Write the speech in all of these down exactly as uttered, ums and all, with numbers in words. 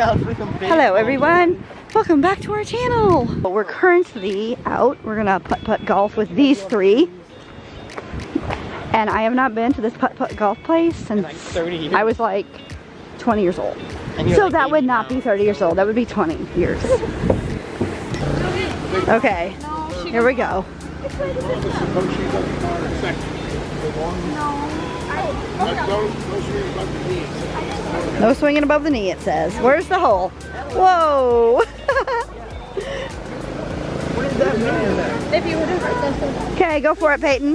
out freaking big. Hello everyone, welcome back to our channel. We're currently out. We're gonna putt-putt golf with these three. And I have not been to this putt-putt golf place since like thirty years. I was like twenty years old. So like that would not now. be thirty years old. That would be twenty years. Okay, no, here we go. No swinging above the knee, it says. Where's the hole? Whoa! What does that mean? Okay, go for it, Peyton.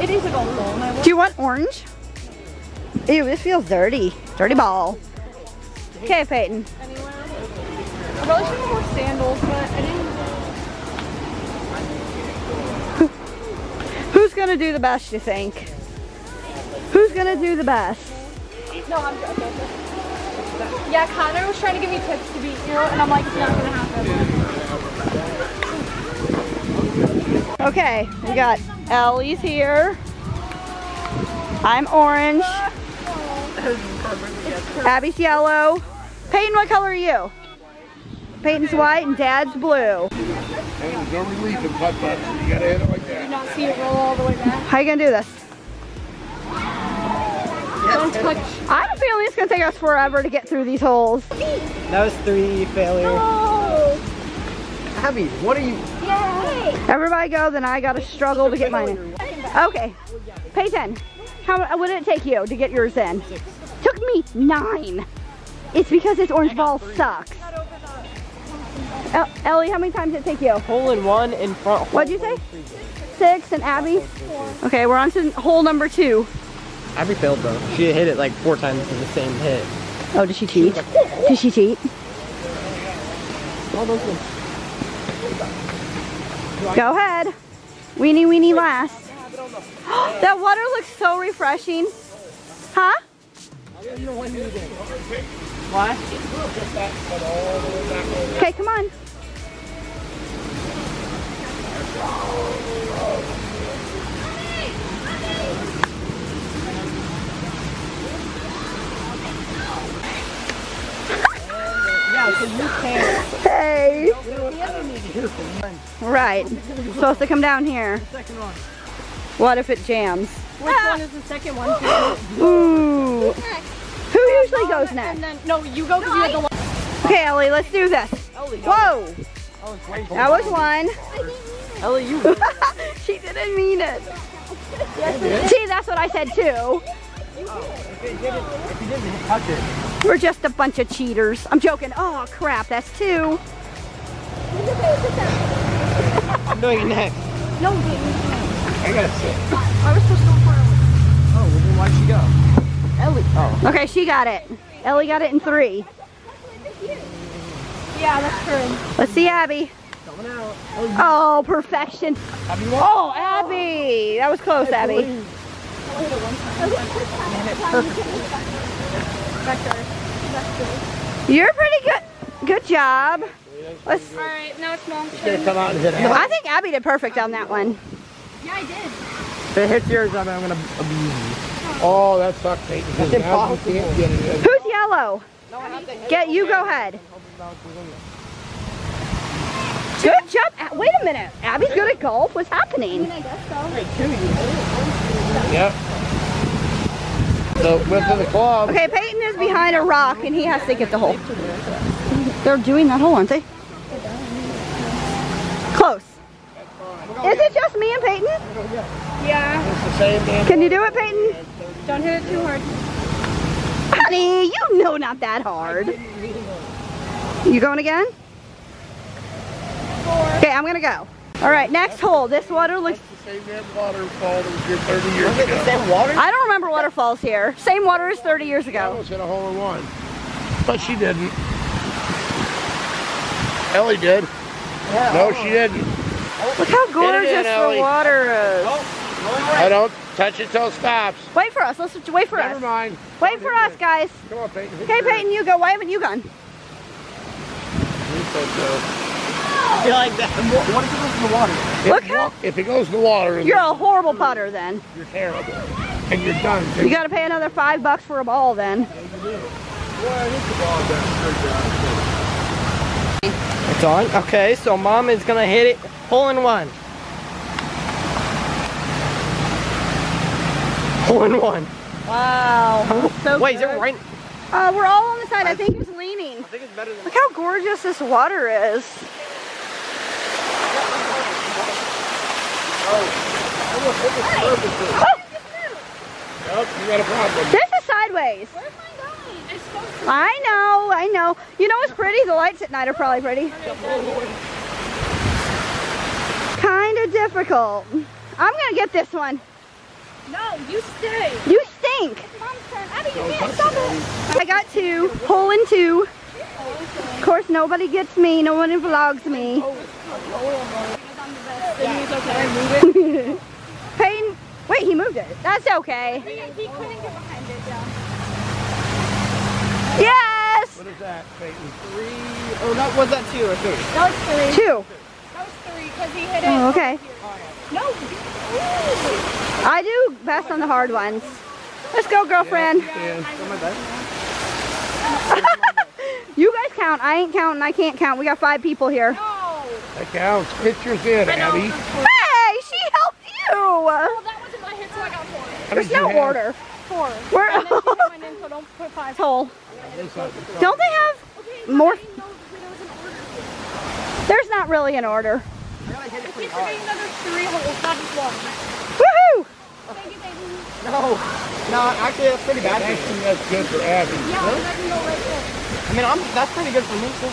It is a golf ball. Do you want orange? Ew, this feels dirty. Dirty ball. Okay, Peyton. I probably should have more sandals, but I didn't. Who's gonna do the best, you think? Who's gonna do the best? No, I'm joking. Yeah, Connor was trying to give me tips to beat you, and I'm like, it's not gonna happen. Okay, we got Ellie's here. I'm orange. Abby's yellow. Peyton, what color are you? Peyton's white and Dad's blue. There's no relief in putt putt. You gotta hit it like that. Do not see it roll all the way back. How are you gonna do this? Don't touch. I have a feeling it's gonna take us forever to get through these holes. That was three failures. No. Abby, what are you? Yay. Everybody go, then I gotta struggle to get mine in. Okay. Peyton, how would it take you to get yours in? Six. Took me nine. It's because this orange ball three. sucks. Ellie, how many times did it take you? Hole in one in front. What'd you say? Six. And Abby? Four. Okay, we're on to hole number two. Abby failed though. She hit it like four times in the same hit. Oh, did she cheat? Did she cheat? Go ahead. Weenie, weenie last. That water looks so refreshing. Huh? What? Okay, come on. Yeah, so you can. Hey. Right. Supposed to come down here. What if it jams? Which ah. one is the second one? Ooh. Who usually goes next? Then, no, you go because no, you're the one. Okay, Ellie, let's do this. Ellie, whoa! That was one. Ellie, you. She didn't mean it. Yes, see, that's what I said too. We're just a bunch of cheaters. I'm joking. Oh crap, that's two. I'm doing it next. No, you didn't. I gotta sit. I was supposed to go for it. Oh, well then why'd she go? Ellie. Oh. Okay, she got it. Ellie got it in three. Yeah, that's true. Let's see Abby. Coming out. Oh, perfection. Abby won. Oh, Abby. That was close, I Abby. I only hit it one time. You're pretty good. Good job. Let's. All right, now it's mom's turn. Come out and hit Abby. I think Abby did perfect on that one. Yeah, I did. If it hits yours, I'm, I'm going to abuse you. Oh, that sucks, Peyton. That's impossible. Who's yellow? No, I have to hit Get, you go ahead. Good job. Wait a minute. Abby's good at golf. What's happening? I mean, I guess so. Yep. So, went to the club. Okay, Peyton is behind a rock, and he has to get the hole. They're doing that hole, aren't they? Close. Is it just me and Peyton? Yeah. Can you do it, Peyton? Don't hit it too hard. Honey, you know not that hard. You going again? Okay, I'm gonna go. All right, next hole. This water looks. Same waterfall as your thirty years ago. Same water? I don't remember waterfalls here. Same water as thirty years ago. I almost hit a hole in one, but she didn't. Ellie did. Yeah, no, she didn't. Look how gorgeous in, the water is. Oh, I don't touch it till it stops. Wait for us. Let's wait for Never us. Never mind. Wait I'll for us, it. guys. Come on, Peyton. Okay, Peyton, you go. Why haven't you gone? You like that? What if it goes in the water? If Look how if it goes in the water, you're a horrible putter then. You're terrible, and you're done. Too. You got to pay another five bucks for a ball then. do. Well, you can ball down straight down. It's on? Okay, so mom is gonna hit it hole in one. Hole in one. Wow. Huh? So Wait, good. Is it right? Uh, we're all on the side. I, I think it's leaning. I think it's better than Look how gorgeous this water is. Oh, it Nope, you got a problem. This is sideways. Where's mine going? It's supposed to be. I know, I know. You know what's pretty? The lights at night are probably pretty. Kind of difficult. I'm going to get this one. No, you stink. You stink. It's mom's turn. Abbie, you can't stop it. I got two. Hole in two. Of course, nobody gets me. No one vlogs me. Peyton. Wait, he moved it. That's okay. He couldn't get behind it, though. Yes! What is that, Peyton? Three. Oh, not, was that two or three? That was three. Two. That was three because he hit it. Oh, okay. No. I do best on the hard ones. Let's go, girlfriend. Yeah, yeah. You guys count. I ain't counting. I can't count. We got five people here. No. That counts. Pictures in, Abbie. Hey, she helped you. Well, that There's no order. Four. We're and then she went in, so don't put five hole. Don't they have okay, more? There was an order. There's not really an order. I keep forgetting that there's three holes, not just one. Woohoo! Thank you, thank you. No, no, actually that's pretty bad. Actually, that's good for Abbie. Yeah, I'm letting go right there. I mean, I'm, that's pretty good for me too.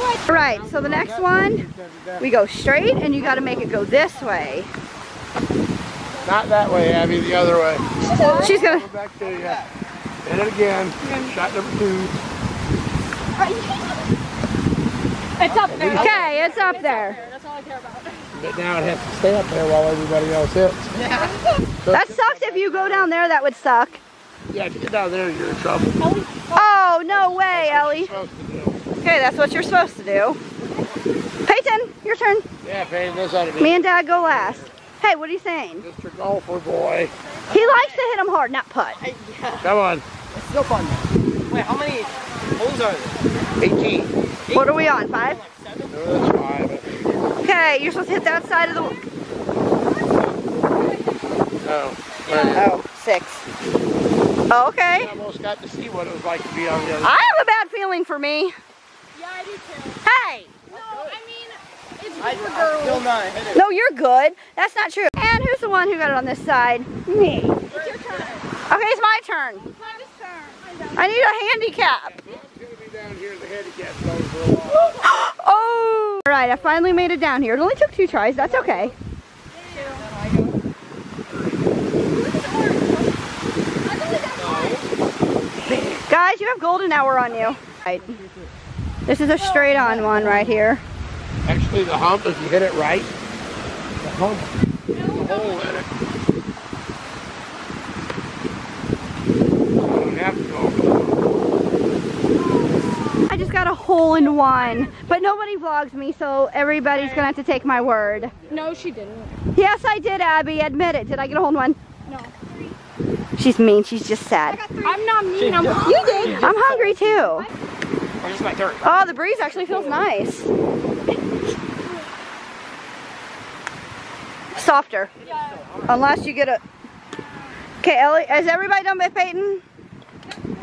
What? Right. So the next one, we go straight, and you got to make it go this way. Not that way, Abbie, the other way. She's gonna go back to you. Hit it again. Shot number two. It's up there. Okay, it's up there. That's all I care about. But now it has to stay up there while everybody else hits. Yeah. That sucks if you go down there, that would suck. Yeah, if you get down there, you're in trouble. Oh, no way, Ellie. Okay, that's what you're supposed to do. Peyton, your turn. Yeah, Peyton, this ought to be. Me and Dad go last. Hey, what are you saying? Mister Golfer Boy. He likes to hit them hard, not putt. I, yeah. Come on. It's still fun. Wait, how many holes are there? eighteen. What are we on, five? No, that's five. Okay, you're supposed to hit that side of the... Oh. Oh, six. Oh, okay. I almost got to see what it was like to be on the other side. I have a bad feeling for me. Yeah, I do too. Hey! No, I mean... I, I still not hit it. No, you're good. That's not true. And who's the one who got it on this side? Me. It's your turn. Okay, it's my turn. It's my turn. I need a handicap. Oh! All right, I finally made it down here. It only took two tries. That's okay. Guys, you have golden hour on you. Right. This is a straight on one right here. Actually, the hump, if you hit it right, the hump, there's a hole in it. You don't have to go. I just got a hole in one, but nobody vlogs me, so everybody's gonna have to take my word. No, she didn't. Yes, I did, Abbie. Admit it. Did I get a hole in one? No. She's mean. She's just sad. I'm not mean. I'm hungry. You did. I'm hungry too. Or just my dirt. Oh, the breeze actually feels nice. Softer. Yeah. Unless you get a... Okay, Ellie, is everybody done with Peyton? Yep.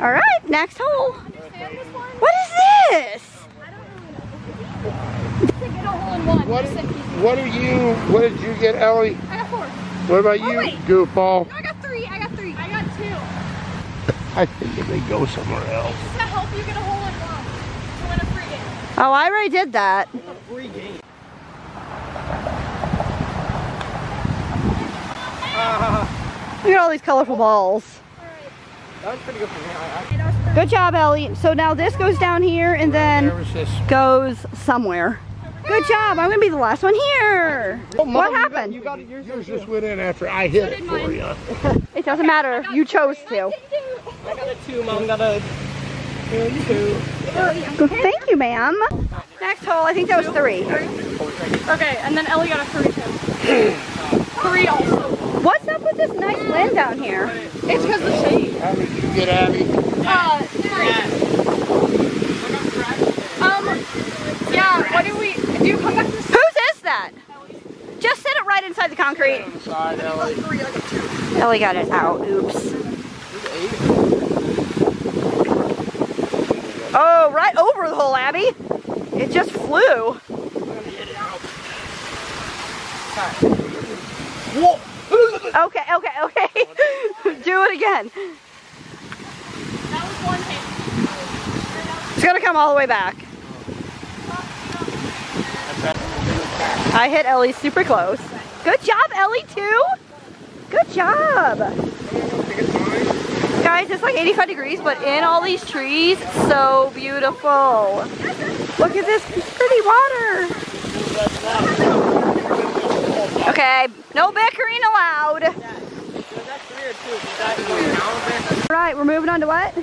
All right, next hole. What is this? I don't really know. What, what do you, what did you get, Ellie? I got four. What about oh, you, wait. goofball? No, I got three, I got three. I got two. I think if they go somewhere else. It's gonna help you get a hole in one to win a free game. Oh, I already did that. It's a free game. Look at all these colorful balls. Good job, Ellie. So now this goes down here and then goes somewhere. Good job. I'm going to be the last one here. Oh, Mom, what happened? You got, you got yours, yours just went in after I hit it for you. It doesn't matter. You chose to. I got a two, Mom. Got a two. Thank you, ma'am. Next hole. I think that was three. Okay, and then Ellie got a three, too. Three also. What's up with this nice land down here? It's because of the shade. How did you get Abbie? Uh, yeah. Um, yeah, what do we, do you come back to the side? Whose is that? Ellie. Just set it right inside the concrete. Right on the side, Ellie. Ellie got it out, oops. Oh, right over the whole Abbie. It just flew. Whoa. Okay, okay, okay. Do it again. That was one hand. It's gonna come all the way back. I hit Ellie super close. Good job, Ellie, too. Good job. Guys, it's like eighty-five degrees, but in all these trees, it's so beautiful. Look at this pretty water. Okay, no bickering allowed. Yeah. That's weird too. That's weird. All right, we're moving on to what?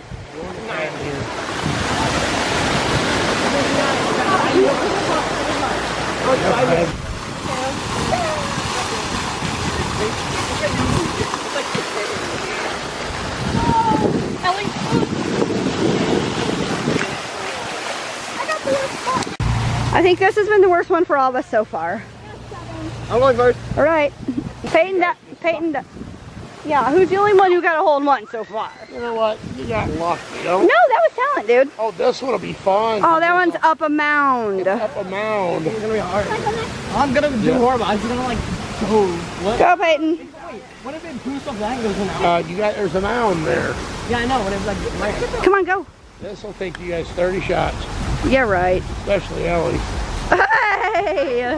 I think this has been the worst one for all of us so far. I'm going first. All right. Peyton, that, Peyton, that. Yeah, who's the only one who got a hole in one so far? You know what? You got lucky. No, that was talent, dude. Oh, this one will be fun. Oh, that one's up a mound. It's up a mound. It's going to be hard. I'm going to do yeah. horrible. I'm going to, like, go. What? Go, Peyton. Wait, what if it boosts up that goes in the mound? Uh, you got, there's a mound there. Yeah, I know. What if, like, right. Come on, go. This will take you guys thirty shots. Yeah, right. Especially Ellie. Hey!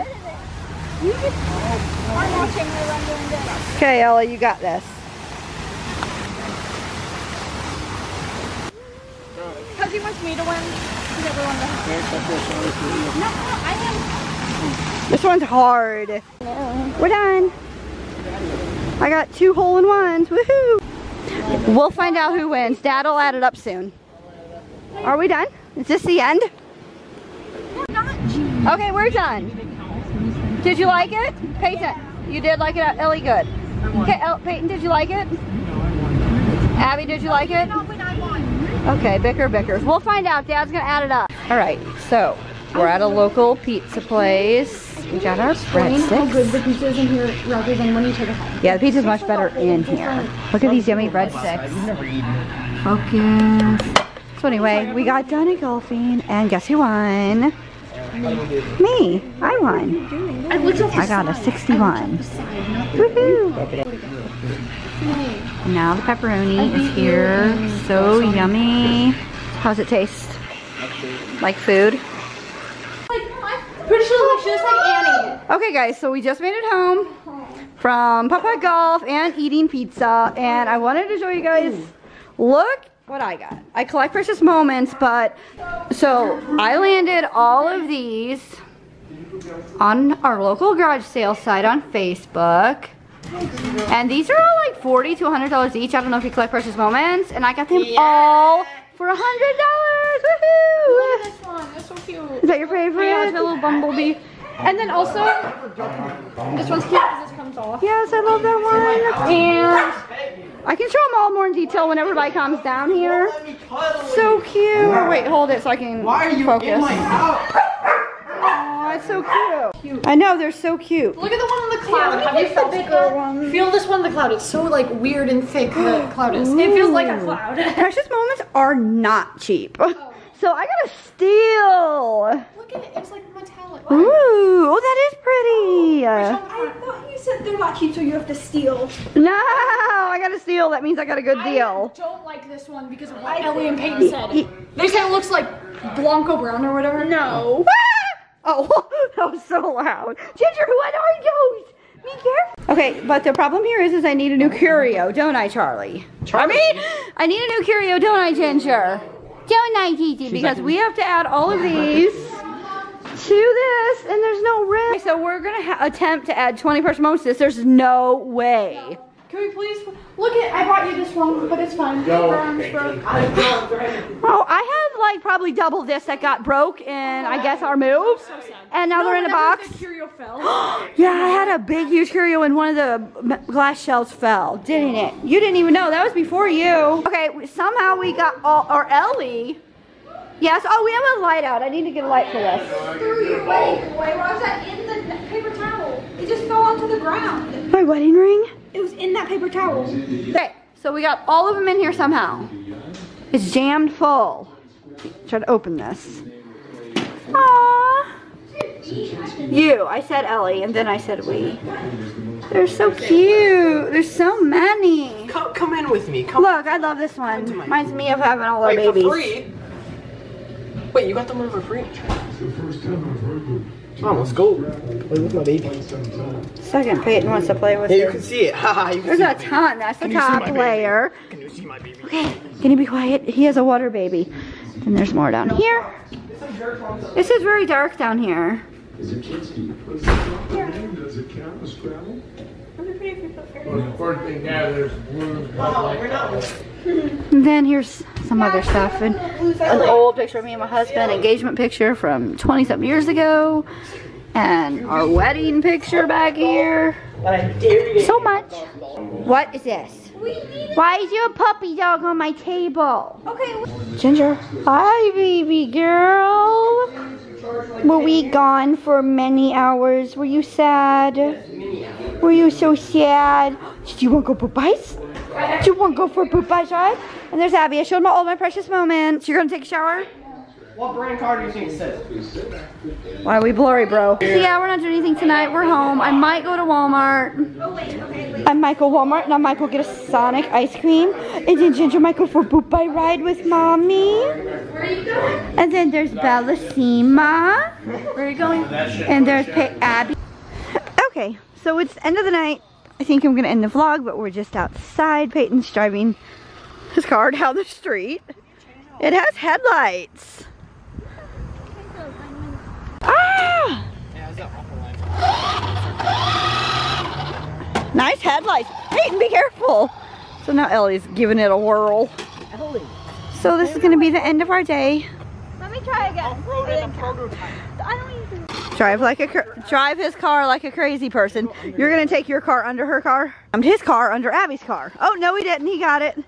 Okay, Ellie, you got this. Because he wants me to win. He never won the no, no, I am. This one's hard. No. We're done. I got two hole-in-ones. Woohoo! We'll find out who wins. Dad'll add it up soon. Are we done? Is this the end? Okay, we're done. Did you like it? Peyton, you did like it? Ellie, good. Okay, El Peyton, did you like it? Abbie, did you like it? Okay, bicker, bickers. We'll find out. Dad's gonna add it up. All right, so we're at a local pizza place. We got our breadsticks. How good the pizza is in here rather than when you take it home. Yeah, the pizza's much better in here. Look at these yummy breadsticks. Focus. So anyway, we got done at golfing, and guess who won? Me, I won. I got a sixty-one. Woohoo! Now the pepperoni is here. So yummy. How's it taste? Like food? Pretty sure it looks just like Annie. Okay, guys, so we just made it home from Papa Golf and eating pizza. And I wanted to show you guys. Look what I got. I collect Precious Moments, but so I landed all of these on our local garage sale site on Facebook, and these are all like forty to a hundred dollars each. I don't know if you collect Precious Moments, and I got them yeah. all for a hundred dollars. Woohoo! This one, that's so cute. Is that your favorite? Yeah, it's a little bumblebee. And then also, this one's cute because this comes off. Yes, I love that one. And I can show them all more in detail when everybody comes down here. So cute. Or wait, hold it so I can focus. Oh, it's so cute. I know, they're so cute. Look at the one on the cloud. Have you felt the bigger one? Feel this one on the cloud. It's so like weird and thick, the cloud is. It feels like a cloud. Precious Moments are not cheap. So I got a steal. Look at it, it's like metallic. Wow. Ooh, oh, that is pretty. Oh, I thought you said they're not cheap, so you have to steal. No, I got a steal. That means I got a good deal. I don't like this one because of what Ellie and Peyton said. They said it looks like Blanco Brown or whatever. No. Oh, that was so loud. Ginger, who I know I don't. Be careful. Okay, but the problem here is, is I need a new curio, don't I, Charlie? Charlie? I mean, I need a new curio, don't I, Ginger? Don't I, Gigi? Because we have to add all of these to this, and there's no rim. Okay, so we're gonna ha attempt to add twenty Precious Moments to this. There's no way. Can we please? Look at, I bought you this one, but it's fine. No. Your arm's broke. Oh, I have like probably double this that got broke in, I guess, our moves. So sad. And now no, they're in a box. The curio fell. Yeah, I had a big, huge curio and one of the glass shells fell, didn't it? You didn't even know. That was before you. Okay, somehow we got all, or Ellie. Yes, oh, we have a light out. I need to get a light for this. Threw your wedding away. Why was that in the paper towel? It just fell onto the ground. My wedding ring? It was in that paper towel. Okay, so we got all of them in here somehow. It's jammed full. Try to open this. Aww. You, I said Ellie, and then I said we. They're so cute. There's so many. Come, come in with me. Come. Look, I love this one. Reminds me of having all our babies. Wait, for free? Wait, you got them over free? Mom, let's go. Play with my baby. Second, Peyton wants to play with you. Yeah, you can see it. Haha, there's a ton. That's the top layer. Can you see my baby? Okay, can you be quiet? He has a water baby. And there's more down here. This is very dark down here. Is it kidsy? Does it count as travel? Well, first thing now, there's blues. And then here's some other stuff, and an old picture of me and my husband, engagement picture from twenty-something years ago, and our wedding picture back here. So much. What is this? Why is your puppy dog on my table? Okay. Ginger. Hi, baby girl. Were we gone for many hours? Were you sad? Were you so sad? Did you want to go for Bryce? Did you want to go for a Bryce ride? And there's Abbie. I showed my all my precious moments. You're going to take a shower? What brand card do you think it says? Why are we blurry, bro? So yeah, we're not doing anything tonight. We're home. I might go to Walmart. Oh, wait, okay, wait. I might go Walmart, and I might go get a Sonic ice cream. And then Ginger might go for a boop by ride with Mommy. Where are you going? And then there's Bellissima. Where are you going? And there's Pay Abbie. Okay, so it's the end of the night. I think I'm going to end the vlog, but we're just outside. Peyton's driving his car down the street. It has headlights. Ah! Nice headlights. Peyton, be careful. So now Ellie's giving it a whirl. Ellie. So this is going to be the end of our day. Let me try again. I don't even drive like a drive his car like a crazy person. You're going to take your car under her car. Um, his car under Abby's car. Oh no, he didn't. He got it.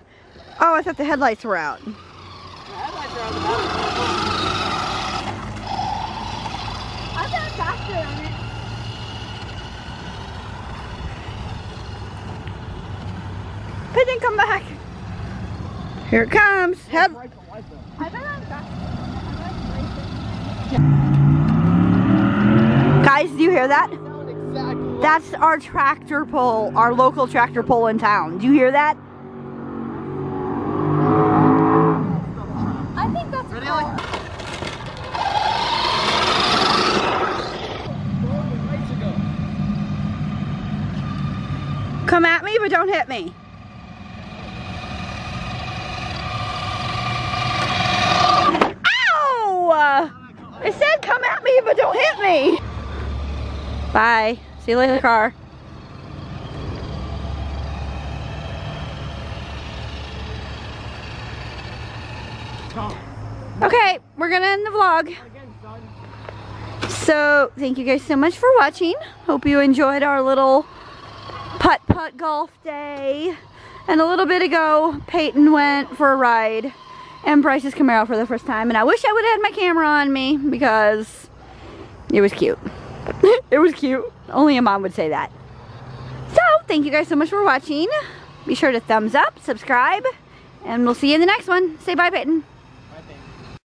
Oh, I thought the headlights were out. The headlights are out. Peyton, come back. Here it comes. Head. Guys, do you hear that? That's our tractor pull, our local tractor pull in town. Do you hear that? I think that's really. Come at me, but don't hit me. Ow! It said come at me, but don't hit me. Bye. See you later, car. Okay, we're gonna end the vlog. So, thank you guys so much for watching. Hope you enjoyed our little putt-putt golf day. And a little bit ago, Peyton went for a ride and Bryce's Camaro for the first time, and I wish I would have had my camera on me because it was cute. It was cute. Only a mom would say that. So, thank you guys so much for watching. Be sure to thumbs up, subscribe, and we'll see you in the next one. Say bye, Peyton.